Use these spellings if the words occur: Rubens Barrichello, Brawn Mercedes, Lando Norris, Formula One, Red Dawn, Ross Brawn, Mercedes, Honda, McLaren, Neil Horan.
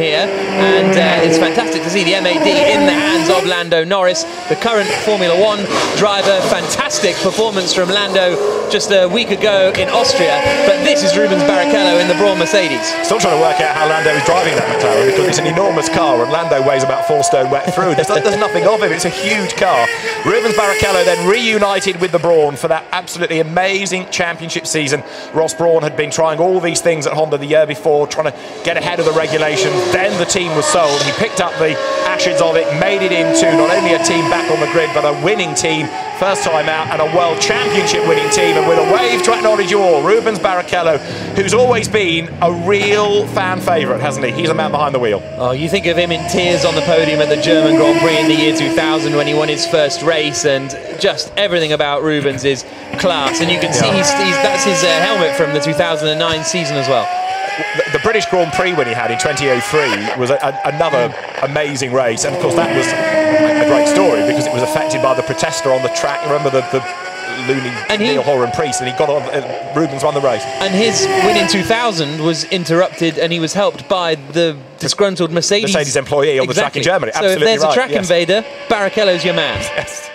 here, and it's fantastic to see the MAD in the hands of Lando Norris, the current Formula One driver. Fantastic performance from Lando just a week ago in Austria, but this is Rubens Barrichello in the Brawn Mercedes. Still trying to work out how Lando is driving that McLaren, because it's an enormous car and Lando weighs about 4 stone wet through. There's nothing of him, it's a huge car. Rubens Barrichello then reunited with the Brawn for that absolutely amazing championship season. Ross Brawn had been trying all these things at Honda the year before, trying to get ahead of the regulation. Then the team was sold. He picked up the ashes of it, made it into not only a team back on the grid, but a winning team, first time out, and a world championship winning team. And with a wave to acknowledge you all, Rubens Barrichello, who's always been a real fan favourite, hasn't he? He's the man behind the wheel. Oh, you think of him in tears on the podium at the German Grand Prix in the year 2000 when he won his first race, and just everything about Rubens is class. And you can see that's his helmet from the 2009 season as well. The British Grand Prix when he had in 2003 was another amazing race, and of course that was a great story because it was affected by the protester on the track. Remember the loony Neil Horan priest, and he got on. Rubens won the race. And his win in 2000 was interrupted, and he was helped by the disgruntled Mercedes employee on the track in Germany. Absolutely, so if there's a track invader, Barrichello's your man. Yes.